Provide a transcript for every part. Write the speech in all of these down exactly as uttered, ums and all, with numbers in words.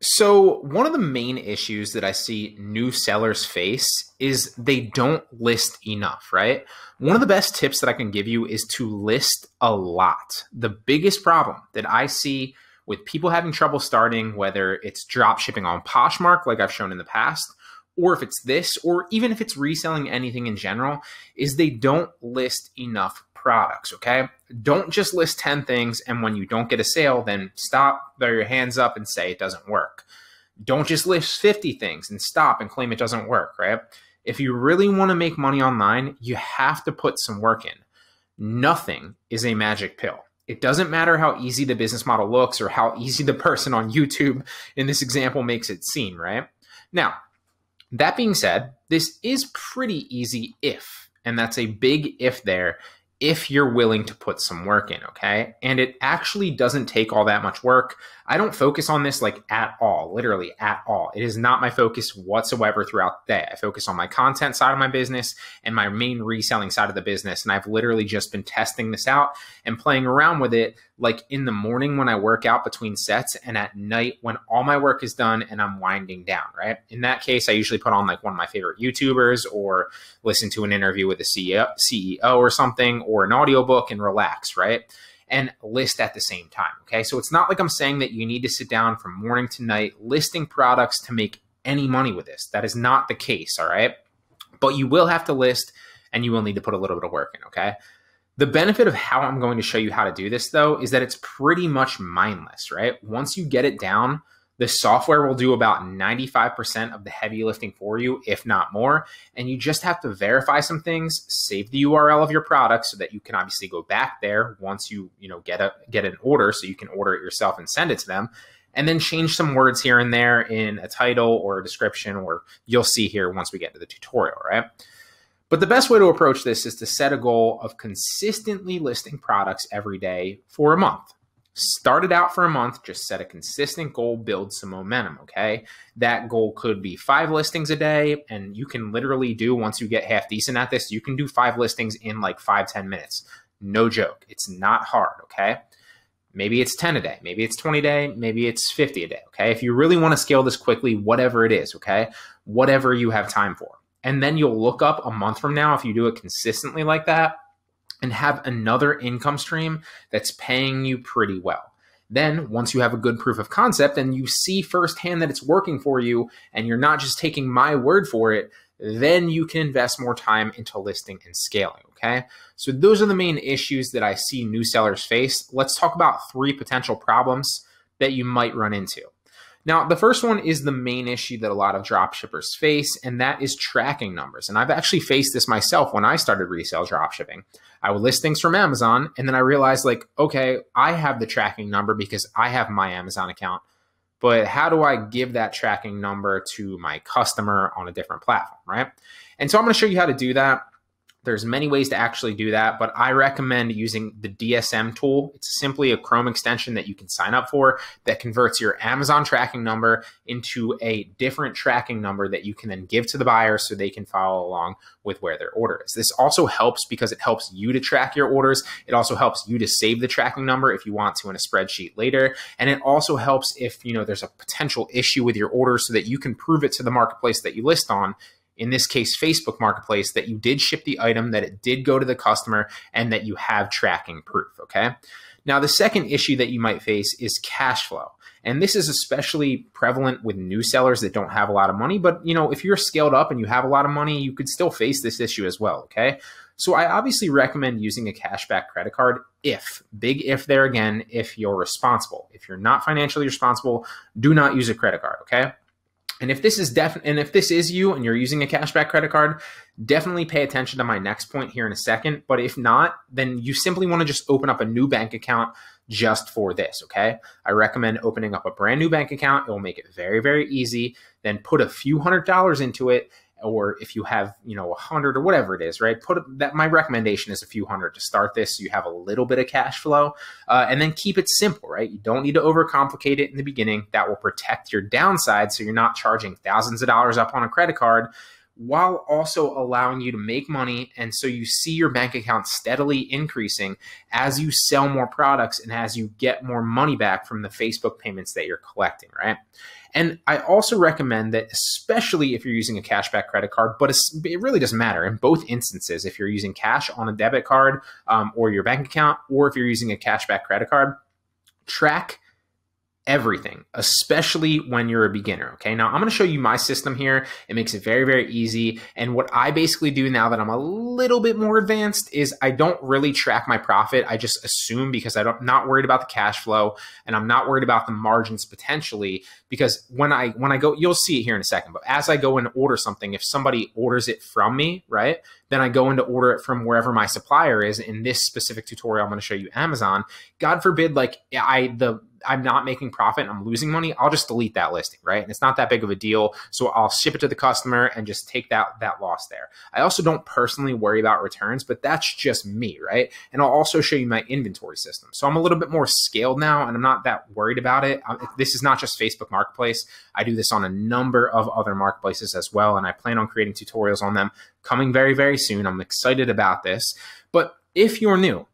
So one of the main issues that I see new sellers face is they don't list enough, right? One of the best tips that I can give you is to list a lot. The biggest problem that I see with people having trouble starting, whether it's drop shipping on Poshmark, like I've shown in the past, or if it's this, or even if it's reselling anything in general, is they don't list enough products, okay? Don't just list ten things, and when you don't get a sale, then stop, throw your hands up, and say it doesn't work. Don't just list fifty things and stop and claim it doesn't work, right? If you really want to make money online, you have to put some work in. Nothing is a magic pill. It doesn't matter how easy the business model looks or how easy the person on YouTube in this example makes it seem, right? Now, that being said, this is pretty easy if, and that's a big if there, if you're willing to put some work in, okay? And it actually doesn't take all that much work. I don't focus on this like at all, literally at all. It is not my focus whatsoever throughout the day. I focus on my content side of my business and my main reselling side of the business. And I've literally just been testing this out and playing around with it like in the morning when I work out between sets and at night when all my work is done and I'm winding down, right? In that case, I usually put on like one of my favorite YouTubers or listen to an interview with a C E O or something, or an audiobook, and relax, right? And list at the same time, okay? So it's not like I'm saying that you need to sit down from morning to night listing products to make any money with this. That is not the case, all right? But you will have to list and you will need to put a little bit of work in, okay? The benefit of how I'm going to show you how to do this though is that it's pretty much mindless, right? Once you get it down, the software will do about ninety-five percent of the heavy lifting for you, if not more. And you just have to verify some things, save the U R L of your product so that you can obviously go back there once you, you know, get a, get an order, so you can order it yourself and send it to them. And then change some words here and there in a title or a description, or you'll see here once we get to the tutorial, right? But the best way to approach this is to set a goal of consistently listing products every day for a month. Start it out for a month, just set a consistent goal, build some momentum, okay? That goal could be five listings a day, and you can literally do, once you get half decent at this, you can do five listings in like five, ten minutes. No joke, it's not hard, okay? Maybe it's ten a day, maybe it's twenty a day, maybe it's fifty a day, okay? If you really wanna scale this quickly, whatever it is, okay? Whatever you have time for. And then you'll look up a month from now, if you do it consistently like that, and have another income stream that's paying you pretty well. Then once you have a good proof of concept and you see firsthand that it's working for you and you're not just taking my word for it, then you can invest more time into listing and scaling, okay? So those are the main issues that I see new sellers face. Let's talk about three potential problems that you might run into. Now, the first one is the main issue that a lot of dropshippers face, and that is tracking numbers. And I've actually faced this myself when I started resale dropshipping. I would list things from Amazon, and then I realized like, okay, I have the tracking number because I have my Amazon account, but how do I give that tracking number to my customer on a different platform, right? And so I'm gonna show you how to do that. There's many ways to actually do that, but I recommend using the D S M tool. It's simply a Chrome extension that you can sign up for that converts your Amazon tracking number into a different tracking number that you can then give to the buyer so they can follow along with where their order is. This also helps because it helps you to track your orders. It also helps you to save the tracking number if you want to in a spreadsheet later. And it also helps if, you know, there's a potential issue with your order so that you can prove it to the marketplace that you list on, in this case, Facebook Marketplace, that you did ship the item, that it did go to the customer, and that you have tracking proof, okay? Now, the second issue that you might face is cash flow. And this is especially prevalent with new sellers that don't have a lot of money, but you know, if you're scaled up and you have a lot of money, you could still face this issue as well, okay? So I obviously recommend using a cashback credit card if, big if there again, if you're responsible. If you're not financially responsible, do not use a credit card, okay? And if this is def- and if this is you and you're using a cashback credit card, definitely pay attention to my next point here in a second. But if not, then you simply want to just open up a new bank account just for this, okay? I recommend opening up a brand new bank account. It will make it very, very easy. Then put a few hundred dollars into it, or if you have, you know, a hundred or whatever it is, right? Put that. My recommendation is a few hundred to start this, so you have a little bit of cash flow, uh, and then keep it simple, right? You don't need to overcomplicate it in the beginning. That will protect your downside, so you're not charging thousands of dollars up on a credit card while also allowing you to make money. And so you see your bank account steadily increasing as you sell more products and as you get more money back from the Facebook payments that you're collecting, right? And I also recommend that, especially if you're using a cashback credit card, but it really doesn't matter in both instances, if you're using cash on a debit card um, or your bank account, or if you're using a cashback credit card, track everything, especially when you're a beginner. Okay, now I'm going to show you my system here. It makes it very, very easy. And what I basically do now that I'm a little bit more advanced is I don't really track my profit. I just assume, because I don't, not worried about the cash flow, and I'm not worried about the margins potentially, because when I, when I go, you'll see it here in a second, but as I go and order something, if somebody orders it from me, right, then I go in to order it from wherever my supplier is. In this specific tutorial, I'm going to show you Amazon. God forbid, like I, the, I'm not making profit and I'm losing money, I'll just delete that listing, right? And it's not that big of a deal. So I'll ship it to the customer and just take that, that loss there. I also don't personally worry about returns, but that's just me, right? And I'll also show you my inventory system. So I'm a little bit more scaled now and I'm not that worried about it. This is not just Facebook Marketplace. I do this on a number of other marketplaces as well. And I plan on creating tutorials on them coming very, very soon. I'm excited about this. But if you're new,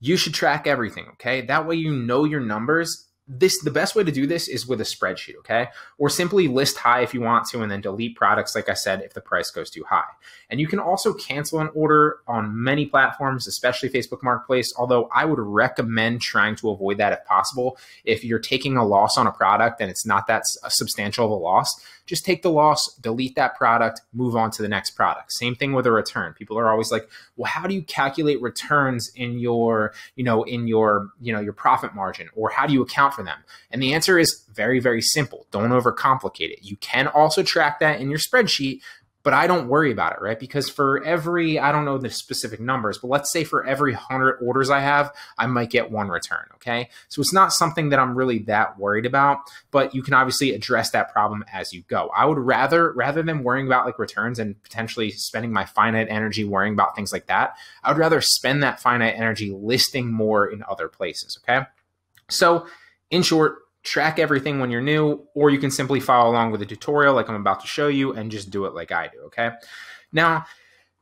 you should track everything, okay? That way you know your numbers. This, the best way to do this is with a spreadsheet, okay? Or simply list high if you want to, and then delete products, like I said, if the price goes too high. And you can also cancel an order on many platforms, especially Facebook Marketplace, although I would recommend trying to avoid that if possible. If you're taking a loss on a product and it's not that substantial of a loss, just take the loss, delete that product, move on to the next product. Same thing with a return. People are always like, well, how do you calculate returns in your, you know, in your, you know, your profit margin, or how do you account for them? And the answer is very, very simple. Don't overcomplicate it. You can also track that in your spreadsheet, but I don't worry about it, right? Because for every, I don't know the specific numbers, but let's say for every one hundred orders I have, I might get one return, okay? So it's not something that I'm really that worried about, but you can obviously address that problem as you go. I would rather, rather than worrying about like returns and potentially spending my finite energy worrying about things like that, I would rather spend that finite energy listing more in other places, okay? So in short, track everything when you're new, or you can simply follow along with a tutorial like I'm about to show you and just do it like I do, okay? Now,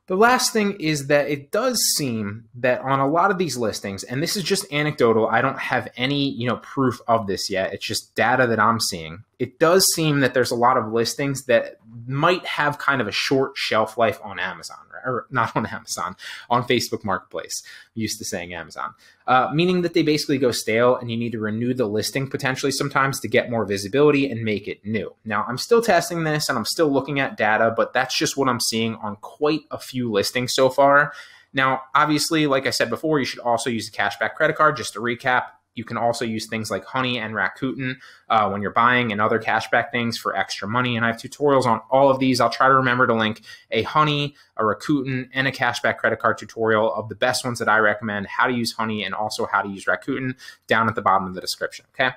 the last thing is that it does seem that on a lot of these listings, and this is just anecdotal, I don't have any, you know, proof of this yet, it's just data that I'm seeing. It does seem that there's a lot of listings that might have kind of a short shelf life on Amazon, or not on Amazon, on Facebook Marketplace. I'm used to saying Amazon, uh, meaning that they basically go stale and you need to renew the listing potentially sometimes to get more visibility and make it new. Now, I'm still testing this and I'm still looking at data, but that's just what I'm seeing on quite a few listings so far. Now, obviously, like I said before, you should also use a cashback credit card. Just to recap, you can also use things like Honey and Rakuten uh, when you're buying, and other cashback things for extra money. And I have tutorials on all of these. I'll try to remember to link a Honey, a Rakuten, and a cashback credit card tutorial of the best ones that I recommend, how to use Honey and also how to use Rakuten, down at the bottom of the description, okay?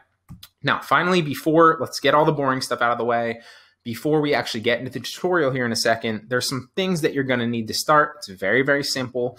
Now, finally, before, let's get all the boring stuff out of the way. Before we actually get into the tutorial here in a second, there's some things that you're gonna need to start. It's very, very simple.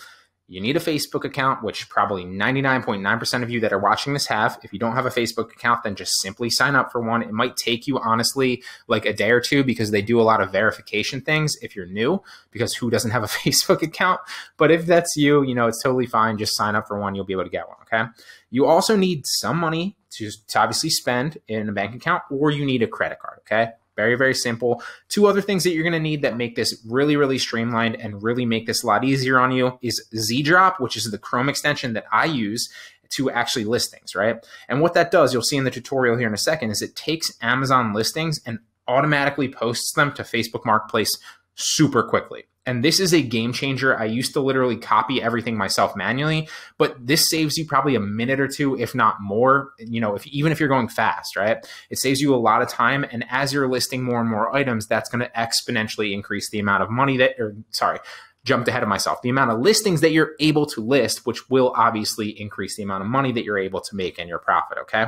You need a Facebook account, which probably ninety-nine point nine percent of you that are watching this have. If you don't have a Facebook account, then just simply sign up for one. It might take you, honestly, like a day or two, because they do a lot of verification things if you're new, because who doesn't have a Facebook account? But if that's you, you know, it's totally fine. Just sign up for one. You'll be able to get one, okay? You also need some money to, to obviously spend in a bank account, or you need a credit card, okay? Very, very simple. Two other things that you're gonna need that make this really, really streamlined and really make this a lot easier on you is Zdrop, which is the Chrome extension that I use to actually list things, right? And what that does, you'll see in the tutorial here in a second, is it takes Amazon listings and automatically posts them to Facebook Marketplace super quickly. And this is a game changer. I used to literally copy everything myself manually, but this saves you probably a minute or two, if not more, you know, if, even if you're going fast, right? It saves you a lot of time. And as you're listing more and more items, that's gonna exponentially increase the amount of money that, or sorry, jumped ahead of myself, the amount of listings that you're able to list, which will obviously increase the amount of money that you're able to make and your profit, okay?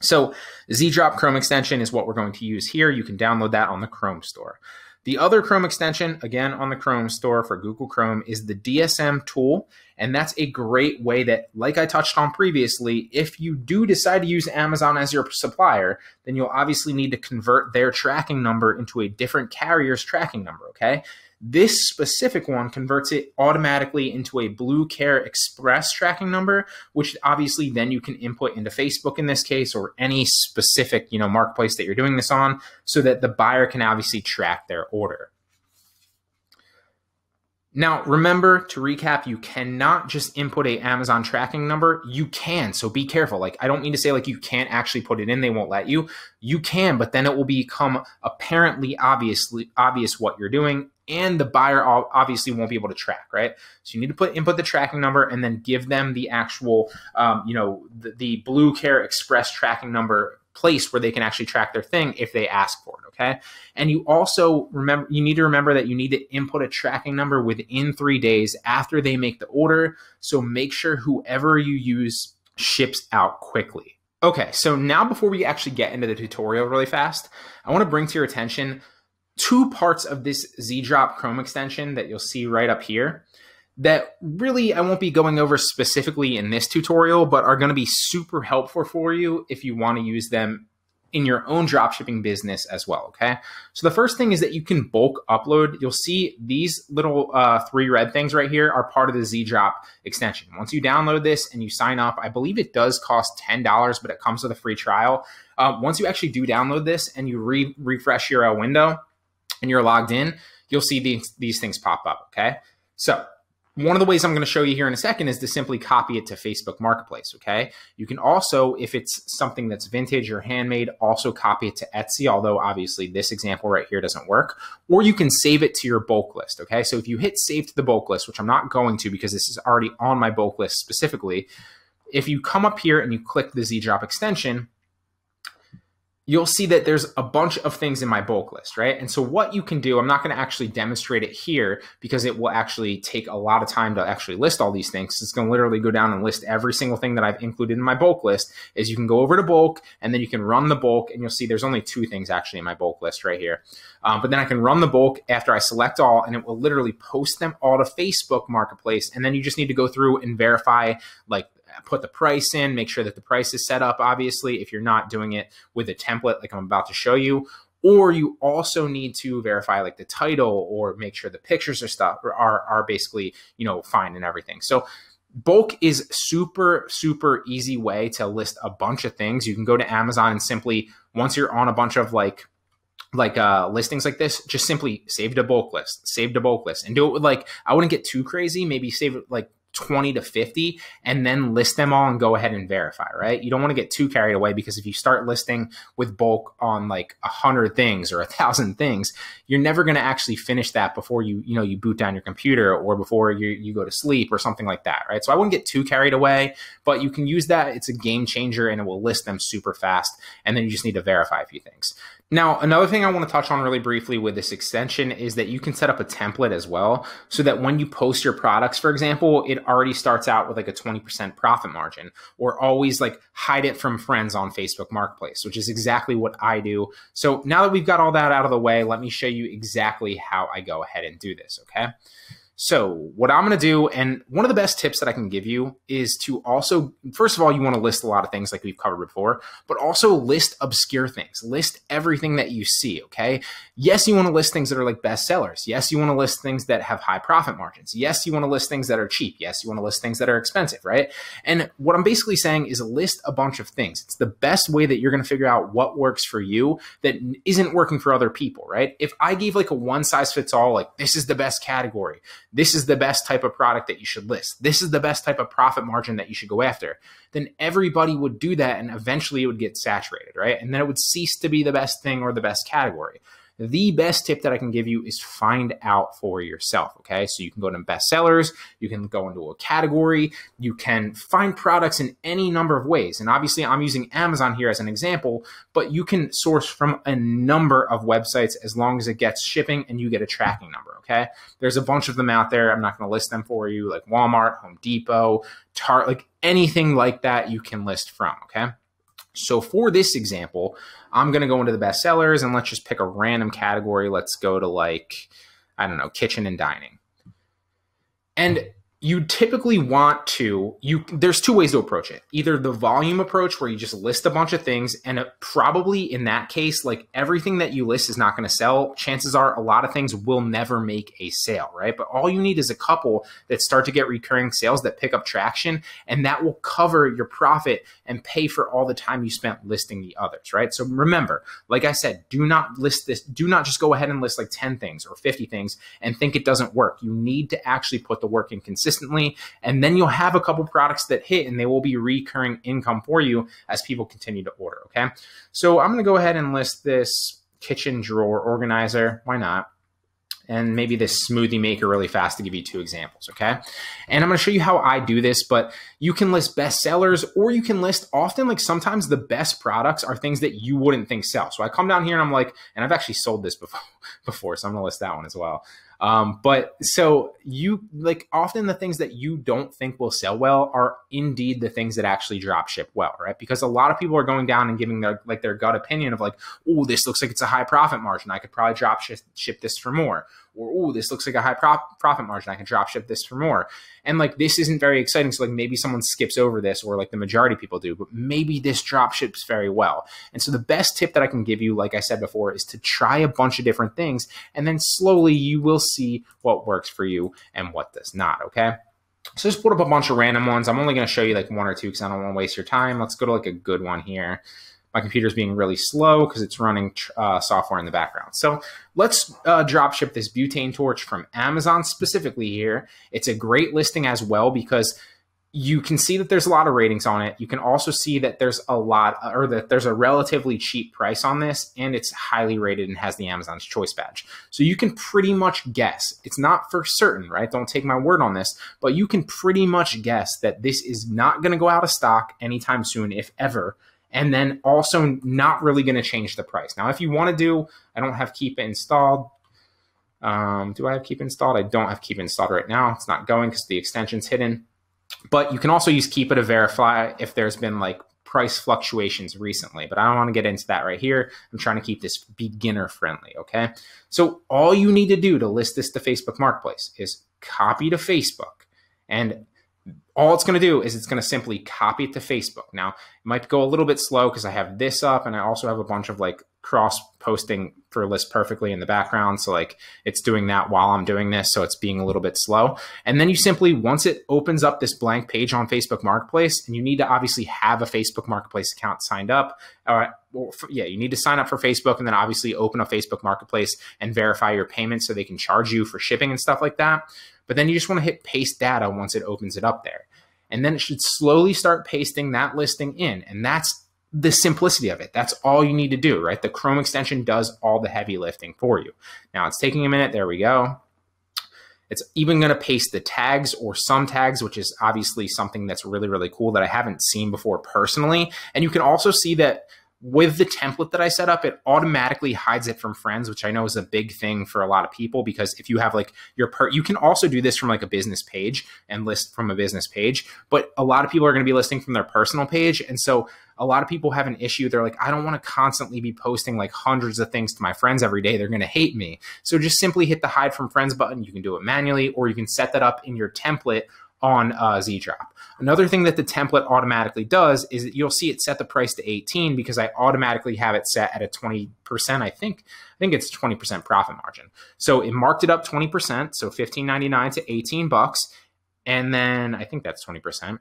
So Zdrop Chrome extension is what we're going to use here. You can download that on the Chrome store. The other Chrome extension, again, on the Chrome store for Google Chrome, is the D S M tool. And that's a great way that, like I touched on previously, if you do decide to use Amazon as your supplier, then you'll obviously need to convert their tracking number into a different carrier's tracking number, okay? This specific one converts it automatically into a Blue Care Express tracking number, which obviously then you can input into Facebook in this case, or any specific, you know, marketplace that you're doing this on, so that the buyer can obviously track their order. Now, remember, to recap, you cannot just input a Amazon tracking number. You can, so be careful. Like, I don't mean to say like you can't actually put it in, they won't let you. You can, but then it will become apparently obviously obvious what you're doing, and the buyer obviously won't be able to track, right? So you need to put input the tracking number and then give them the actual, um, you know, the, the Blue Care Express tracking number place where they can actually track their thing if they ask for it, okay? And you also remember, you need to remember that you need to input a tracking number within three days after they make the order. So make sure whoever you use ships out quickly. Okay, so now before we actually get into the tutorial really fast, I wanna bring to your attention two parts of this Zdrop Chrome extension that you'll see right up here that really I won't be going over specifically in this tutorial, but are going to be super helpful for you if you want to use them in your own dropshipping business as well, okay? So the first thing is that you can bulk upload. You'll see these little uh, three red things right here are part of the Zdrop extension. Once you download this and you sign up, I believe it does cost ten dollars, but it comes with a free trial. Uh, once you actually do download this and you re refresh your uh, window and you're logged in, you'll see these, these things pop up, okay? So one of the ways I'm going to show you here in a second is to simply copy it to Facebook Marketplace, okay? You can also, if it's something that's vintage or handmade, also copy it to Etsy, although obviously this example right here doesn't work. Or you can save it to your bulk list, okay? So if you hit save to the bulk list, which I'm not going to because this is already on my bulk list specifically, if you come up here and you click the Zdrop extension, you'll see that there's a bunch of things in my bulk list, right? And so what you can do, I'm not gonna actually demonstrate it here because it will actually take a lot of time to actually list all these things. It's gonna literally go down and list every single thing that I've included in my bulk list. Is you can go over to bulk and then you can run the bulk, and you'll see there's only two things actually in my bulk list right here. Um, but then I can run the bulk after I select all, and it will literally post them all to Facebook Marketplace. And then you just need to go through and verify, like, put the price in, make sure that the price is set up, obviously, if you're not doing it with a template like I'm about to show you. Or you also need to verify like the title, or make sure the pictures are stuff are, are basically, you know, fine and everything. So bulk is super, super easy way to list a bunch of things. You can go to Amazon and simply, once you're on a bunch of like like uh, listings like this, just simply save to bulk list, save to bulk list, and do it with like, I wouldn't get too crazy, maybe save it like twenty to fifty, and then list them all and go ahead and verify, right? You don't want to get too carried away, because if you start listing with bulk on like a hundred things or a thousand things, you're never going to actually finish that before you, you know, you boot down your computer, or before you, you go to sleep or something like that, right? So I wouldn't get too carried away, but you can use that. It's a game changer, and it will list them super fast. And then you just need to verify a few things. Now, another thing I want to touch on really briefly with this extension is that you can set up a template as well, so that when you post your products, for example, it already starts out with like a twenty percent profit margin, or always like hide it from friends on Facebook Marketplace, which is exactly what I do. So now that we've got all that out of the way, let me show you exactly how I go ahead and do this, okay? So what I'm going to do, and one of the best tips that I can give you, is to also, first of all, you want to list a lot of things like we've covered before, but also list obscure things. List everything that you see, okay? Yes, you want to list things that are like best sellers. Yes, you want to list things that have high profit margins. Yes, you want to list things that are cheap. Yes, you want to list things that are expensive, right? And what I'm basically saying is list a bunch of things. It's the best way that you're going to figure out what works for you that isn't working for other people, right? If I gave like a one size fits all, like this is the best category, this is the best type of product that you should list, this is the best type of profit margin that you should go after, then everybody would do that, and eventually it would get saturated, right? And then it would cease to be the best thing or the best category. The best tip that I can give you is find out for yourself, okay? So you can go to best sellers, you can go into a category, you can find products in any number of ways. And obviously I'm using Amazon here as an example, but you can source from a number of websites as long as it gets shipping and you get a tracking number, okay? There's a bunch of them out there. I'm not gonna list them for you, like Walmart, Home Depot, Target, like anything like that you can list from, okay? So for this example, I'm going to go into the best sellers, and let's just pick a random category. Let's go to like, I don't know, kitchen and dining. And you typically want to, you, there's two ways to approach it. Either the volume approach where you just list a bunch of things, and it, probably in that case, like everything that you list is not going to sell. Chances are a lot of things will never make a sale, right? But all you need is a couple that start to get recurring sales that pick up traction, and that will cover your profit and pay for all the time you spent listing the others, right? So remember, like I said, do not list this, do not just go ahead and list like ten things or fifty things and think it doesn't work. You need to actually put the work in consistently. Consistently, and then you'll have a couple products that hit, and they will be recurring income for you as people continue to order. Okay, so I'm going to go ahead and list this kitchen drawer organizer. Why not? And maybe this smoothie maker really fast to give you two examples, okay? And I'm gonna show you how I do this, but you can list best sellers, or you can list often, like sometimes the best products are things that you wouldn't think sell. So I come down here and I'm like, and I've actually sold this before, before so I'm gonna list that one as well. Um, but so you, like often the things that you don't think will sell well are indeed the things that actually drop ship well, right? Because a lot of people are going down and giving their, like their gut opinion of like, oh, this looks like it's a high profit margin. I could probably drop ship, ship this for more. Or, oh, this looks like a high prop, profit margin. I can drop ship this for more. And like, this isn't very exciting. So like maybe someone skips over this, or like the majority of people do, but maybe this drop ships very well. And so the best tip that I can give you, like I said before, is to try a bunch of different things. And then slowly you will see what works for you and what does not. Okay. So just put up a bunch of random ones. I'm only going to show you like one or two because I don't want to waste your time. Let's go to like a good one here. My computer's being really slow because it's running uh, software in the background. So let's uh, drop ship this butane torch from Amazon specifically here. It's a great listing as well because you can see that there's a lot of ratings on it. You can also see that there's a lot, or that there's a relatively cheap price on this, and it's highly rated and has the Amazon's Choice badge. So you can pretty much guess. It's not for certain, right? Don't take my word on this, but you can pretty much guess that this is not going to go out of stock anytime soon, if ever. And then also not really going to change the price. Now, if you want to do, I don't have Keepa installed. Um, do I have Keepa installed? I don't have Keepa installed right now. It's not going because the extension's hidden. But you can also use Keepa to verify if there's been like price fluctuations recently, but I don't want to get into that right here. I'm trying to keep this beginner friendly, okay? So all you need to do to list this to Facebook Marketplace is copy to Facebook, and all it's going to do is it's going to simply copy it to Facebook. Now, it might go a little bit slow because I have this up, and I also have a bunch of like cross posting for List Perfectly in the background. So like it's doing that while I'm doing this. So it's being a little bit slow. And then you simply, once it opens up this blank page on Facebook Marketplace, and you need to obviously have a Facebook Marketplace account signed up. Uh, or for, yeah, you need to sign up for Facebook and then obviously open a Facebook Marketplace and verify your payments so they can charge you for shipping and stuff like that. But then you just want to hit paste data once it opens it up there. And then it should slowly start pasting that listing in. And that's the simplicity of it. That's all you need to do, right? The Chrome extension does all the heavy lifting for you. Now it's taking a minute. There we go. It's even going to paste the tags or some tags, which is obviously something that's really, really cool that I haven't seen before personally. And you can also see that with the template that I set up, it automatically hides it from friends, which I know is a big thing for a lot of people, because if you have like your per, you can also do this from like a business page and list from a business page, but a lot of people are going to be listing from their personal page. And so a lot of people have an issue. They're like, I don't want to constantly be posting like hundreds of things to my friends every day. They're going to hate me. So just simply hit the hide from friends button. You can do it manually, or you can set that up in your template on uh, Zdrop. Another thing that the template automatically does is that you'll see it set the price to eighteen because I automatically have it set at a twenty percent. I think I think it's twenty percent profit margin. So it marked it up twenty percent, so fifteen ninety-nine to eighteen bucks, and then I think that's twenty percent.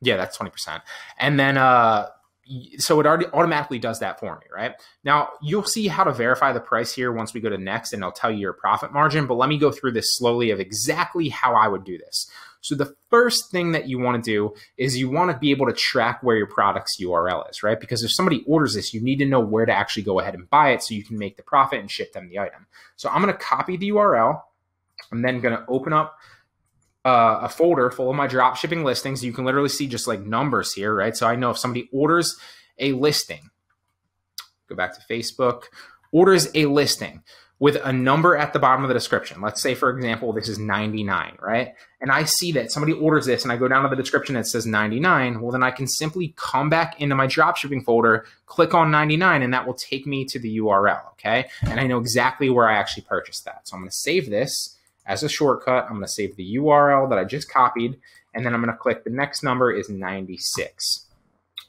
Yeah, that's twenty percent. And then uh so it already automatically does that for me, right? Now you'll see how to verify the price here once we go to next, and it'll tell you your profit margin, but let me go through this slowly of exactly how I would do this. So the first thing that you want to do is you want to be able to track where your product's U R L is, right? Because if somebody orders this, you need to know where to actually go ahead and buy it so you can make the profit and ship them the item. So I'm going to copy the U R L. I'm then going to open up Uh, a folder full of my drop shipping listings. You can literally see just like numbers here, right? So I know if somebody orders a listing, go back to Facebook, orders a listing with a number at the bottom of the description. Let's say, for example, this is ninety-nine, right? And I see that somebody orders this, and I go down to the description that says ninety-nine. Well, then I can simply come back into my drop shipping folder, click on ninety-nine, and that will take me to the U R L, okay? And I know exactly where I actually purchased that. So I'm going to save this. As a shortcut, I'm going to save the U R L that I just copied, and then I'm going to click the next number is ninety-six.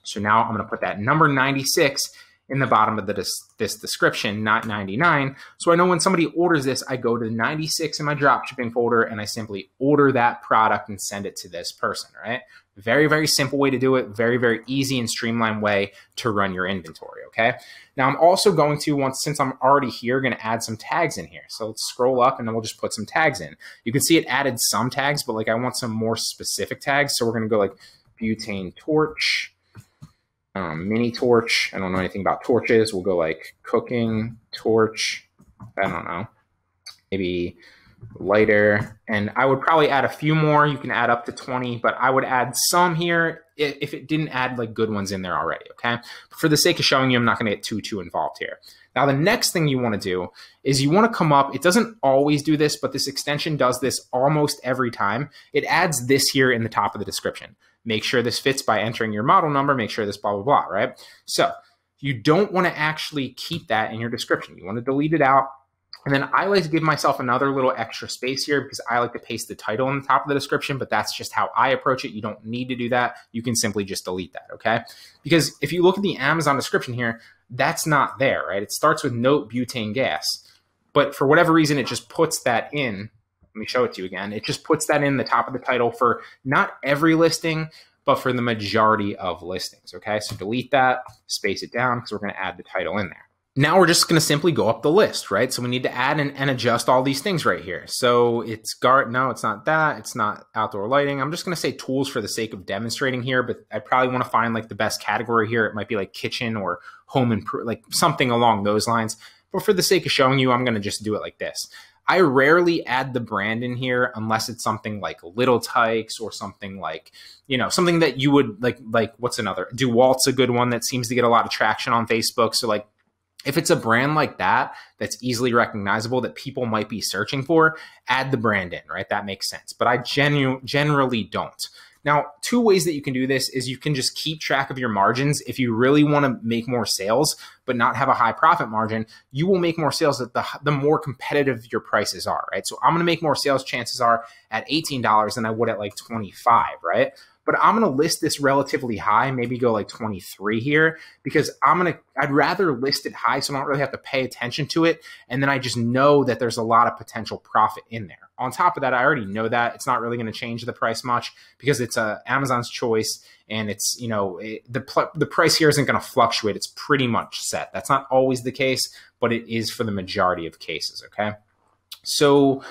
So now I'm going to put that number ninety-six in the bottom of the des this description, not ninety-nine. So I know when somebody orders this, I go to ninety-six in my dropshipping folder and I simply order that product and send it to this person, right? Very, very simple way to do it. Very, very easy and streamlined way to run your inventory, okay? Now I'm also going to, once since I'm already here, gonna add some tags in here. So let's scroll up and then we'll just put some tags in. You can see it added some tags, but like I want some more specific tags. So we're gonna go like butane torch, Um, mini torch. I don't know anything about torches. We'll go like cooking torch. I don't know. Maybe lighter. And I would probably add a few more. You can add up to twenty, but I would add some here if it didn't add like good ones in there already. Okay. But for the sake of showing you, I'm not going to get too, too involved here. Now, the next thing you want to do is you want to come up. It doesn't always do this, but this extension does this almost every time. It adds this here in the top of the description. Make sure this fits by entering your model number, make sure this blah, blah, blah, right? So you don't want to actually keep that in your description. You want to delete it out. And then I like to give myself another little extra space here because I like to paste the title on the top of the description, but that's just how I approach it. You don't need to do that. You can simply just delete that, okay? Because if you look at the Amazon description here, that's not there, right? It starts with note butane gas, but for whatever reason, it just puts that in. Let me show it to you again. It just puts that in the top of the title for not every listing, but for the majority of listings, okay? So delete that, space it down, because we're gonna add the title in there. Now we're just gonna simply go up the list, right? So we need to add and, and adjust all these things right here. So it's guard, no, it's not that, it's not outdoor lighting. I'm just gonna say tools for the sake of demonstrating here, but I probably wanna find like the best category here. It might be like kitchen or home improvement, like something along those lines. But for the sake of showing you, I'm gonna just do it like this. I rarely add the brand in here unless it's something like Little Tykes or something like, you know, something that you would like, like what's another? DeWalt's a good one that seems to get a lot of traction on Facebook. So like if it's a brand like that, that's easily recognizable that people might be searching for, add the brand in, right? That makes sense. But I genu- generally don't. Now, two ways that you can do this is you can just keep track of your margins. If you really want to make more sales, but not have a high profit margin, you will make more sales at the, the more competitive your prices are, right? So I'm going to make more sales chances are at eighteen dollars than I would at like twenty-five, right? But I'm going to list this relatively high, maybe go like twenty-three here because I'm going to, I'd rather list it high so I don't really have to pay attention to it. And then I just know that there's a lot of potential profit in there. On top of that, I already know that it's not really going to change the price much because it's uh, Amazon's choice and it's, you know, it, the, the price here isn't going to fluctuate. It's pretty much set. That's not always the case, but it is for the majority of cases. Okay. So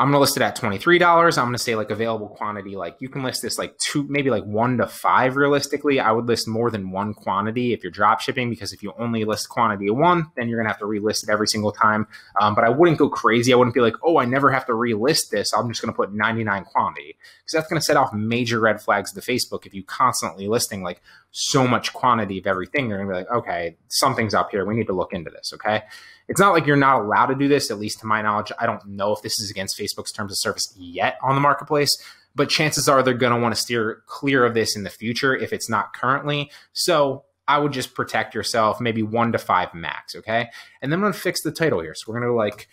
I'm gonna list it at twenty-three dollars. I'm gonna say like available quantity, like you can list this like two, maybe like one to five realistically. I would list more than one quantity if you're drop shipping because if you only list quantity of one, then you're gonna have to relist it every single time. Um, but I wouldn't go crazy. I wouldn't be like, oh, I never have to relist this. I'm just gonna put ninety-nine quantity because that's gonna set off major red flags to Facebook if you constantly listing like so much quantity of everything. They're gonna be like, okay, something's up here. We need to look into this, okay? It's not like you're not allowed to do this, at least to my knowledge. I don't know if this is against Facebook's terms of service yet on the marketplace, but chances are they're going to want to steer clear of this in the future if it's not currently. So I would just protect yourself, maybe one to five max, okay? And then I'm going to fix the title here. So we're going to like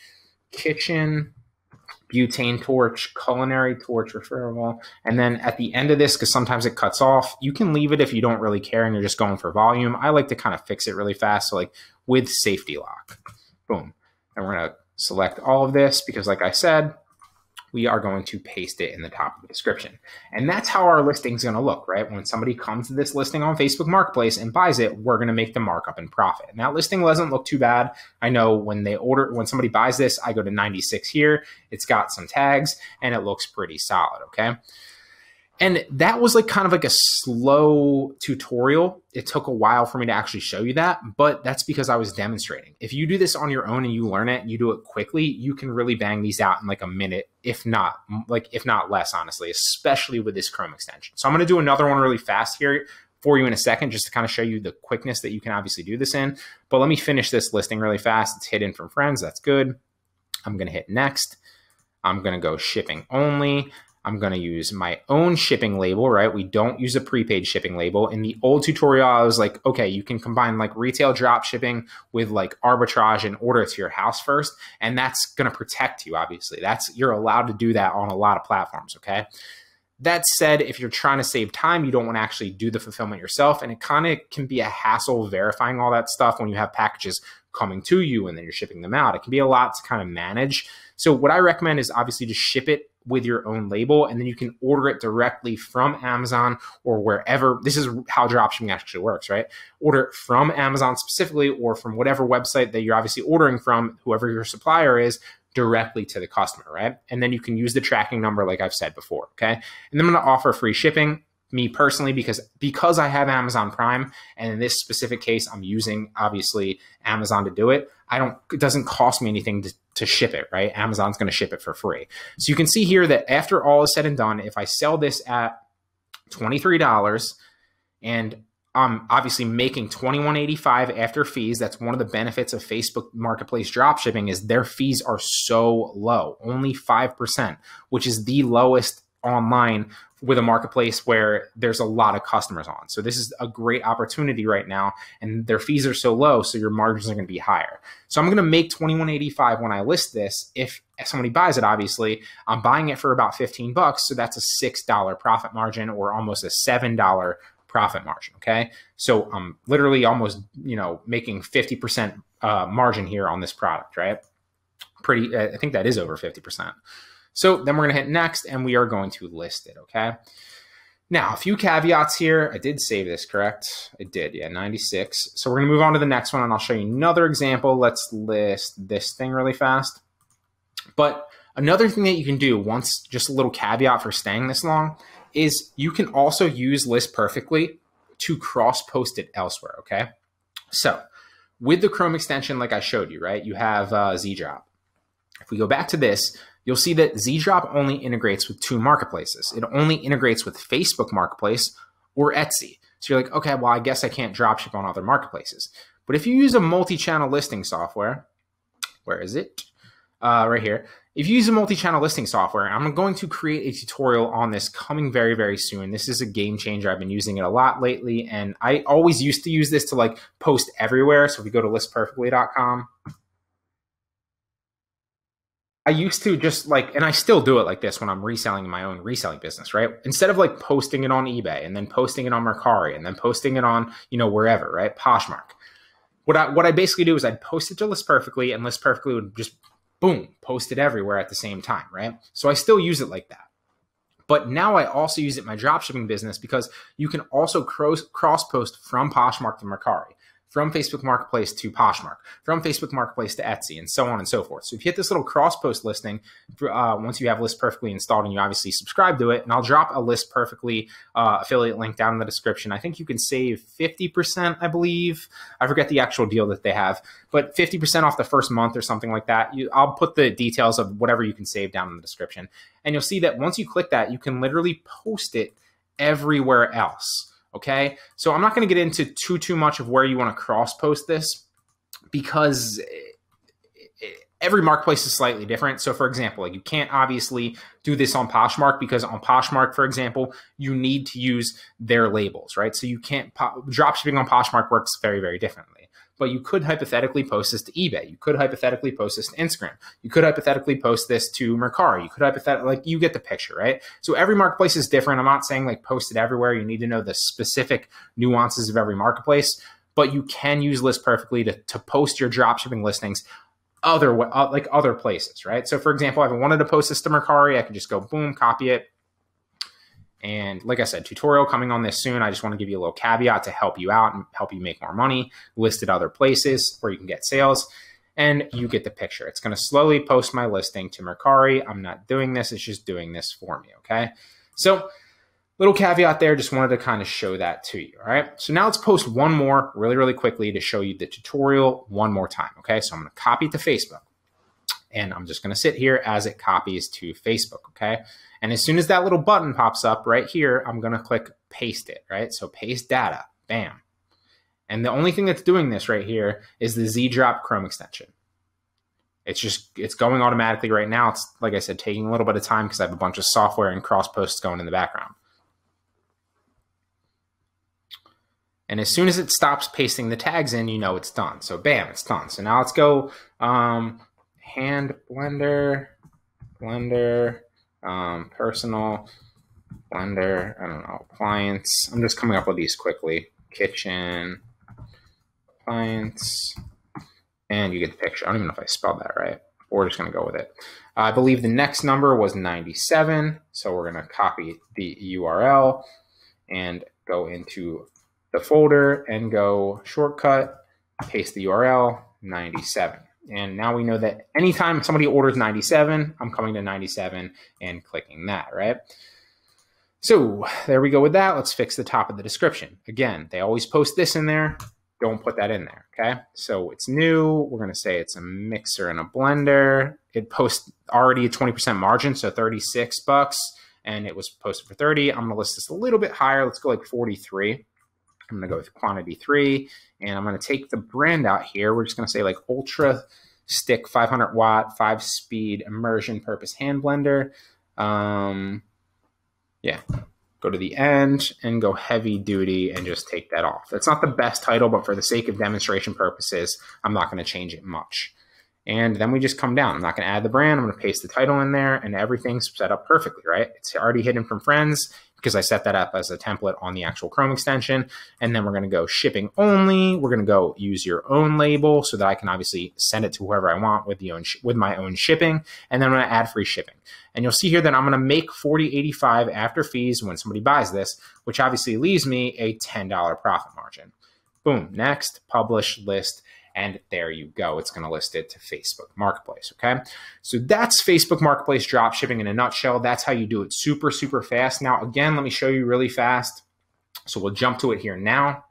kitchen, butane torch, culinary torch, referable. And then at the end of this, because sometimes it cuts off, you can leave it if you don't really care and you're just going for volume. I like to kind of fix it really fast. So like with safety lock. Boom. And we're going to select all of this because like I said, we are going to paste it in the top of the description. And that's how our listing is going to look, right? When somebody comes to this listing on Facebook Marketplace and buys it, we're going to make the markup and profit. And that listing doesn't look too bad. I know when they order, when somebody buys this, I go to ninety-six here, it's got some tags and it looks pretty solid. Okay. And that was like kind of like a slow tutorial. It took a while for me to actually show you that, but that's because I was demonstrating. If you do this on your own and you learn it and you do it quickly, you can really bang these out in like a minute, if not like, if not less, honestly, especially with this Chrome extension. So I'm going to do another one really fast here for you in a second, just to kind of show you the quickness that you can obviously do this in, but let me finish this listing really fast. It's hidden from friends. That's good. I'm going to hit next. I'm going to go shipping only. I'm going to use my own shipping label, right? We don't use a prepaid shipping label. In the old tutorial, I was like, okay, you can combine like retail drop shipping with like arbitrage and order to your house first. And that's going to protect you, obviously. That's, you're allowed to do that on a lot of platforms, okay? That said, if you're trying to save time, you don't want to actually do the fulfillment yourself. And it kind of can be a hassle verifying all that stuff when you have packages coming to you and then you're shipping them out. It can be a lot to kind of manage. So what I recommend is obviously to ship it with your own label, and then you can order it directly from Amazon or wherever. This is how dropshipping actually works, right? Order it from Amazon specifically or from whatever website that you're obviously ordering from, whoever your supplier is, directly to the customer, right? And then you can use the tracking number like I've said before, okay? And then I'm gonna offer free shipping. Me personally, because because I have Amazon Prime, and in this specific case, I'm using obviously Amazon to do it. I don't, it doesn't cost me anything to, to ship it, right? Amazon's going to ship it for free. So you can see here that after all is said and done, if I sell this at twenty-three dollars and I'm obviously making twenty-one eighty-five after fees. That's one of the benefits of Facebook Marketplace dropshipping is their fees are so low, only five percent, which is the lowest online with a marketplace where there's a lot of customers on. So this is a great opportunity right now, and their fees are so low, so your margins are gonna be higher. So I'm gonna make twenty-one eighty-five when I list this. If somebody buys it, obviously, I'm buying it for about fifteen bucks, so that's a six dollar profit margin or almost a seven dollar profit margin, okay? So I'm literally almost, you know, making fifty percent uh, margin here on this product, right? Pretty, I think that is over fifty percent. So then we're gonna hit next and we are going to list it, okay? Now, a few caveats here. I did save this, correct? I did, yeah, ninety-six. So we're gonna move on to the next one and I'll show you another example. Let's list this thing really fast. But another thing that you can do once, just a little caveat for staying this long, is you can also use List Perfectly to cross-post it elsewhere, okay? So with the Chrome extension, like I showed you, right? You have uh, Zdrop. If we go back to this, you'll see that Zdrop only integrates with two marketplaces. It only integrates with Facebook Marketplace or Etsy. So you're like, okay, well, I guess I can't dropship on other marketplaces. But if you use a multi-channel listing software, where is it? Uh, right here. If you use a multi-channel listing software, I'm going to create a tutorial on this coming very, very soon. This is a game changer. I've been using it a lot lately, and I always used to use this to like post everywhere. So if we go to list perfectly dot com, I used to just like, and I still do it like this when I'm reselling in my own reselling business, right? Instead of like posting it on eBay and then posting it on Mercari and then posting it on, you know, wherever, right? Poshmark. What I, what I basically do is I'd post it to List Perfectly, and List Perfectly would just, boom, post it everywhere at the same time, right? So I still use it like that. But now I also use it in my dropshipping business because you can also cross, cross post from Poshmark to Mercari, from Facebook Marketplace to Poshmark, from Facebook Marketplace to Etsy, and so on and so forth. So if you hit this little cross-post listing, uh, once you have List Perfectly installed and you obviously subscribe to it, and I'll drop a List Perfectly uh, affiliate link down in the description. I think you can save fifty percent, I believe. I forget the actual deal that they have, but fifty percent off the first month or something like that. You, I'll put the details of whatever you can save down in the description. And you'll see that once you click that, you can literally post it everywhere else. Okay, so I'm not going to get into too, too much of where you want to cross-post this because every marketplace is slightly different. So for example, like you can't obviously do this on Poshmark because on Poshmark, for example, you need to use their labels, right? So you can't, dropshipping on Poshmark works very, very differently. But you could hypothetically post this to eBay. You could hypothetically post this to Instagram. You could hypothetically post this to Mercari. You could hypothetically, like you get the picture, right? So every marketplace is different. I'm not saying like post it everywhere. You need to know the specific nuances of every marketplace, but you can use List Perfectly to, to post your dropshipping listings other like other places, right? So for example, if I wanted to post this to Mercari, I could just go boom, copy it. And like I said, tutorial coming on this soon. I just want to give you a little caveat to help you out and help you make more money, listed other places where you can get sales, and you get the picture. It's going to slowly post my listing to Mercari. I'm not doing this. It's just doing this for me, okay? So little caveat there. Just wanted to kind of show that to you, all right? So now let's post one more really, really quickly to show you the tutorial one more time, okay? So I'm going to copy it to Facebook. And I'm just going to sit here as it copies to Facebook, okay? And as soon as that little button pops up right here, I'm going to click paste it, right? So paste data, bam. And the only thing that's doing this right here is the Zdrop Chrome extension. It's just, it's going automatically right now. It's, like I said, taking a little bit of time because I have a bunch of software and cross posts going in the background. And as soon as it stops pasting the tags in, you know it's done. So bam, it's done. So now let's go um, hand blender, blender, um, personal, blender, I don't know, appliance. I'm just coming up with these quickly. Kitchen, appliance. And you get the picture. I don't even know if I spelled that right. We're just going to go with it. Uh, I believe the next number was ninety-seven. So we're going to copy the U R L and go into the folder and go shortcut, paste the U R L, ninety-seven. And now we know that anytime somebody orders ninety-seven, I'm coming to ninety-seven and clicking that, right? So there we go with that. Let's fix the top of the description. Again, they always post this in there. Don't put that in there, okay? So it's new. We're going to say it's a mixer and a blender. It posts already a twenty percent margin, so thirty-six bucks, and it was posted for thirty. I'm going to list this a little bit higher. Let's go like forty-three. I'm going to go with quantity three, and I'm going to take the brand out here. We're just going to say like Ultra Stick five hundred watt, five speed immersion purpose hand blender. Um, yeah. Go to the end and go heavy duty and just take that off. That's not the best title, but for the sake of demonstration purposes, I'm not going to change it much. And then we just come down. I'm not going to add the brand. I'm going to paste the title in there and everything's set up perfectly, right? It's already hidden from friends because I set that up as a template on the actual Chrome extension. And then we're going to go shipping only. We're going to go use your own label so that I can obviously send it to whoever I want with the own with my own shipping. And then I'm going to add free shipping. And you'll see here that I'm going to make forty dollars and eighty-five cents after fees when somebody buys this, which obviously leaves me a ten dollar profit margin. Boom, next, publish list, and there you go. It's going to list it to Facebook Marketplace, okay? So that's Facebook Marketplace dropshipping in a nutshell. That's how you do it super, super fast. Now, again, let me show you really fast. So we'll jump to it here now.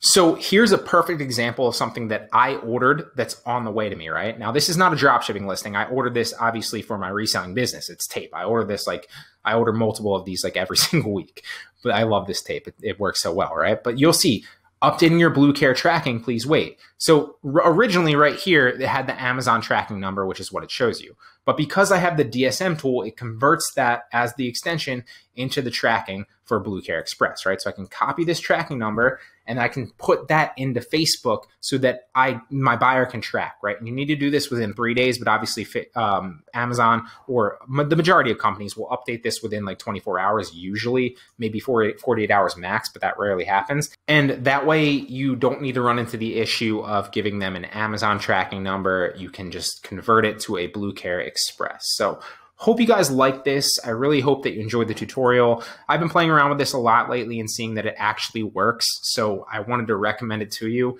So here's a perfect example of something that I ordered that's on the way to me, right? Now, this is not a dropshipping listing. I ordered this obviously for my reselling business. It's tape. I order this like, I order multiple of these like every single week, but I love this tape. It, it works so well, right? But you'll see, updating your Blue Care tracking, please wait. So originally right here, it had the Amazon tracking number, which is what it shows you. But because I have the D S M tool, it converts that as the extension into the tracking for Blue Care Express, right? So I can copy this tracking number and I can put that into Facebook so that I my buyer can track, right? And you need to do this within three days, but obviously um, Amazon or the majority of companies will update this within like twenty-four hours, usually maybe forty-eight hours max, but that rarely happens. And that way you don't need to run into the issue of giving them an Amazon tracking number. You can just convert it to a Blue Care Express. So hope you guys like this. I really hope that you enjoyed the tutorial. I've been playing around with this a lot lately and seeing that it actually works. So I wanted to recommend it to you.